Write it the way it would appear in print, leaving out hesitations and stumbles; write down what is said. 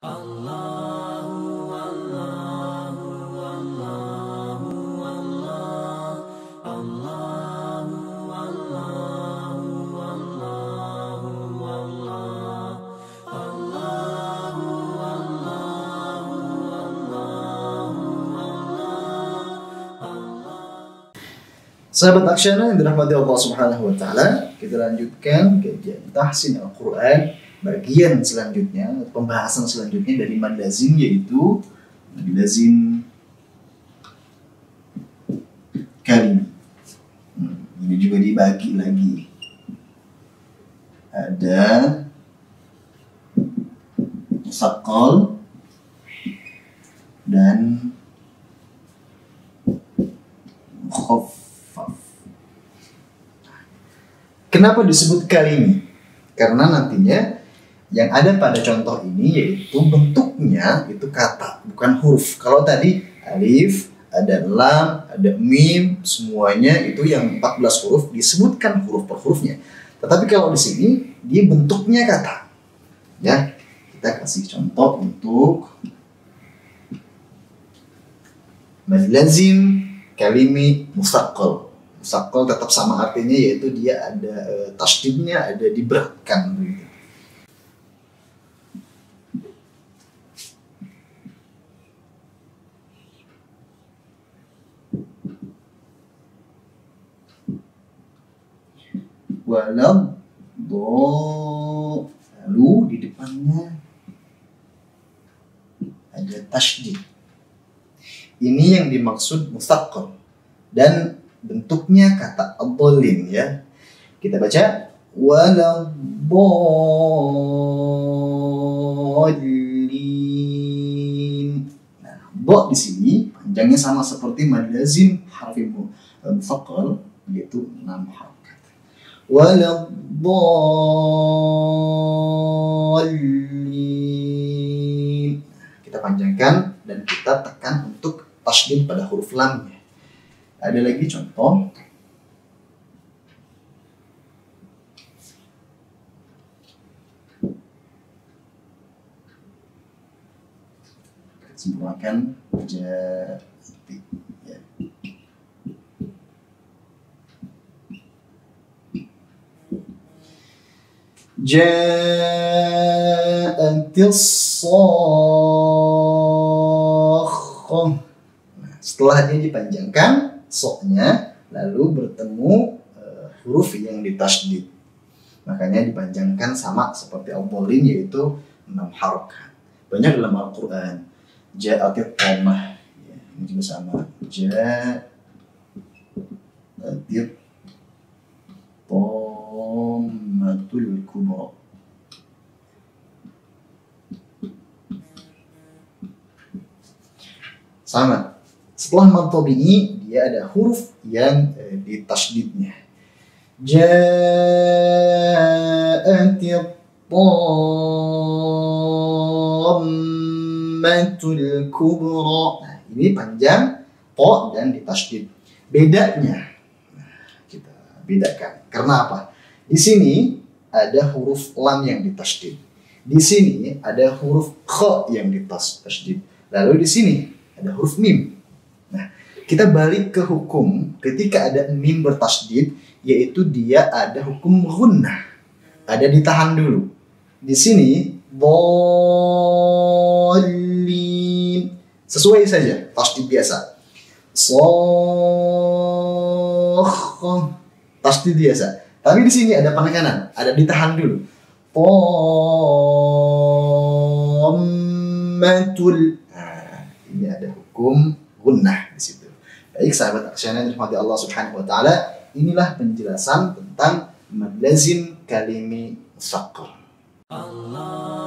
Sahabat Aksyana yang dirahmati Allah Subhanahu wa Ta'ala, kita lanjutkan kajian tahsin Al-Quran bagian selanjutnya, pembahasan selanjutnya dari Mad Lazim, yaitu Mad Lazim Kalimi. Ini juga dibagi lagi. Ada Mutsaqqal dan Mukhaffaf. Kenapa disebut kalimi? Karena nantinya yang ada pada contoh ini yaitu bentuknya itu kata, bukan huruf. Kalau tadi alif, ada lam, ada mim, semuanya itu yang 14 huruf disebutkan huruf per hurufnya. Tetapi kalau di sini dia bentuknya kata. Ya, kita kasih contoh untuk Mad Lazim Kalimi Mutsaqqal. Mutsaqqal tetap sama artinya, yaitu dia ada tasydidnya, ada diberatkan begitu. Walau do, lalu di depannya ada tasydid. Ini yang dimaksud Mutsaqqal dan bentuknya kata adh-dhalim, ya. Kita baca waladh-dhalim. Nah, dha di sini panjangnya sama seperti Mad Lazim harfimu Mutsaqqal, yaitu 6 harokat. Waladh-dhalim. Kita panjangkan dan kita tekan untuk tasydid pada huruf lamnya. Ada lagi contoh. Sempurnakan jati, ya. Ja'atis-sakhah. Nah, setelahnya dipanjangkan soknya, lalu bertemu huruf yang ditasydid, makanya dipanjangkan sama seperti al-dhalim, yaitu 6 harokat. Banyak dalam Al-Quran. Ja'atit dhammah, ya, ini juga sama. Ja'atit dhammatul kubra. Sama. Setelah mad thobi'i, dia ada huruf yang ditasydidnya. Ja'atit dhammatul kubra. Nah, ini panjang, po dan ditasydid. Bedanya, nah, kita bedakan. Karena apa? Di sini ada huruf lam yang ditasydid. Di sini ada huruf kh yang ditasydid. Lalu di sini ada huruf mim. Kita balik ke hukum ketika ada mim bertasydid, yaitu dia ada hukum ghunnah, ada ditahan dulu. Di sini dhalim, sesuai saja tasydid biasa. Sakhah, tasydid biasa. Tapi di sini ada penekanan, ada ditahan dulu. Dhammatul. Nah, ini ada hukum ghunnah di situ. Baik sahabat Aksyana yang dirahmati Allah Subhanahu wa Ta'ala, inilah penjelasan tentang Mad Lazim Kalimi Mutsaqqal.